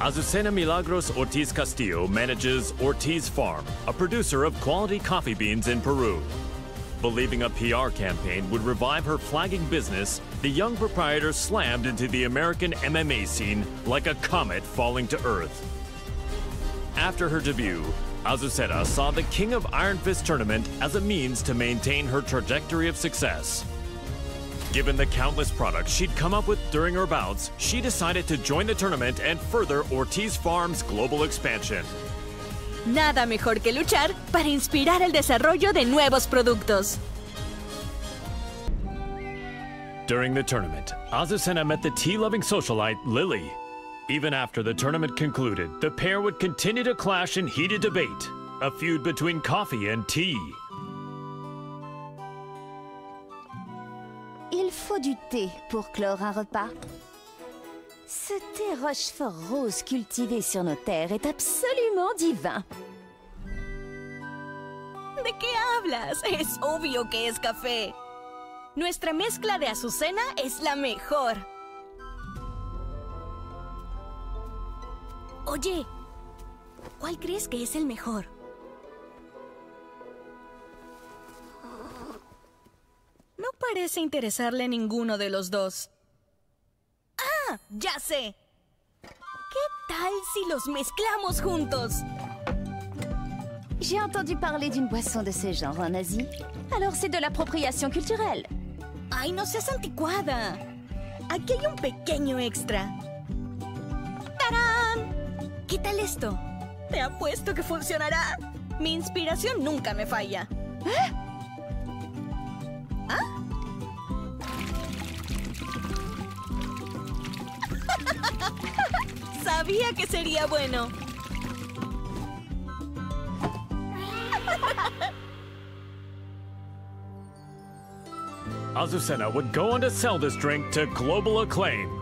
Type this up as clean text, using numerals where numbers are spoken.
Azucena Milagros Ortiz Castillo manages Ortiz Farm, a producer of quality coffee beans in Peru. Believing a PR campaign would revive her flagging business, the young proprietor slammed into the American MMA scene like a comet falling to earth. After her debut, Azucena saw the King of Iron Fist tournament as a means to maintain her trajectory of success. Given the countless products she'd come up with during her bouts, she decided to join the tournament and further Ortiz Farm's global expansion. Nada mejor que luchar para inspirar el desarrollo de nuevos productos. During the tournament, Azucena met the tea-loving socialite Lily. Even after the tournament concluded, the pair would continue to clash in heated debate, a feud between coffee and tea. Il faut du thé pour clore un repas. Ce thé Rochefort rose cultivé sur nos terres est absolument divin. ¿De qué hablas? Es obvio que es café. Nuestra mezcla de Azucena es la mejor. Oye, ¿cuál crees que es el mejor? No parece interesarle a ninguno de los dos. ¡Ah! ¡Ya sé! ¿Qué tal si los mezclamos juntos? J'ai entendu parler d'une boisson de ce genre en Asie. Alors c'est de l'appropriation culturelle. ¡Ay, no seas anticuada! Aquí hay un pequeño extra. ¡Tarán! ¿Qué tal esto? Te apuesto que funcionará. Mi inspiración nunca me falla. ¿Eh? ¿Ah? Sabía que sería bueno. Azucena would go on to sell this drink to Global Acclaim.